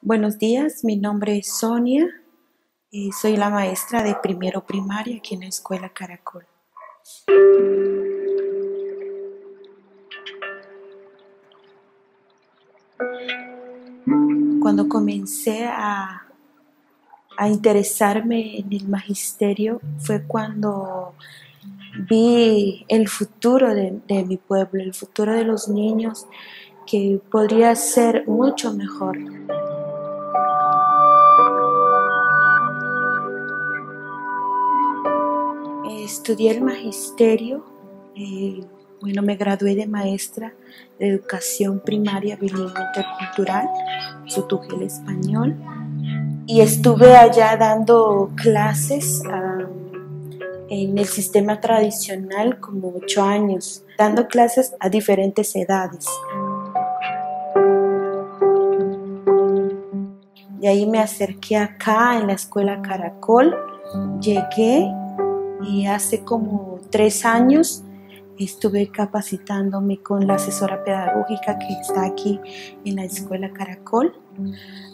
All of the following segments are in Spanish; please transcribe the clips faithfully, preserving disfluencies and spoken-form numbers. Buenos días, mi nombre es Sonia y soy la maestra de primero primaria aquí en la Escuela Caracol. Cuando comencé a, a interesarme en el magisterio fue cuando vi el futuro de, de mi pueblo, el futuro de los niños, que podría ser mucho mejor. Estudié el magisterio, eh, bueno, me gradué de maestra de educación primaria bilingüe intercultural, sotujel español, y estuve allá dando clases uh, en el sistema tradicional como ocho años, dando clases a diferentes edades. De ahí me acerqué acá en la Escuela Caracol, llegué y hace como tres años estuve capacitándome con la asesora pedagógica que está aquí en la Escuela Caracol.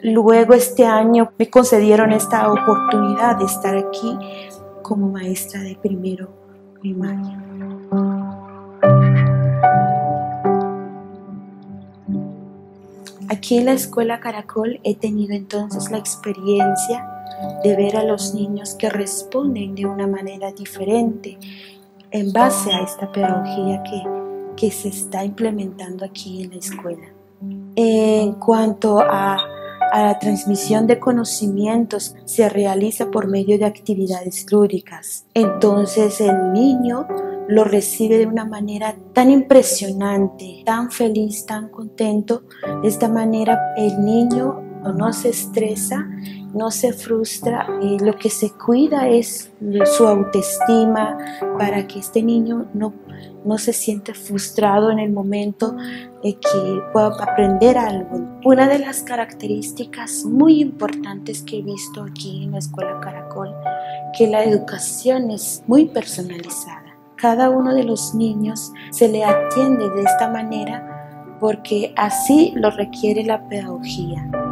Luego este año me concedieron esta oportunidad de estar aquí como maestra de primero primaria. Aquí en la Escuela Caracol he tenido entonces la experiencia de ver a los niños que responden de una manera diferente en base a esta pedagogía que, que se está implementando aquí en la escuela. En cuanto a, a la transmisión de conocimientos, se realiza por medio de actividades lúdicas. Entonces el niño lo recibe de una manera tan impresionante, tan feliz, tan contento. De esta manera el niño no se estresa, no se frustra, eh, lo que se cuida es su autoestima para que este niño no, no se sienta frustrado en el momento eh, que pueda aprender algo. Una de las características muy importantes que he visto aquí en la Escuela Caracol, que la educación es muy personalizada. Cada uno de los niños se le atiende de esta manera porque así lo requiere la pedagogía.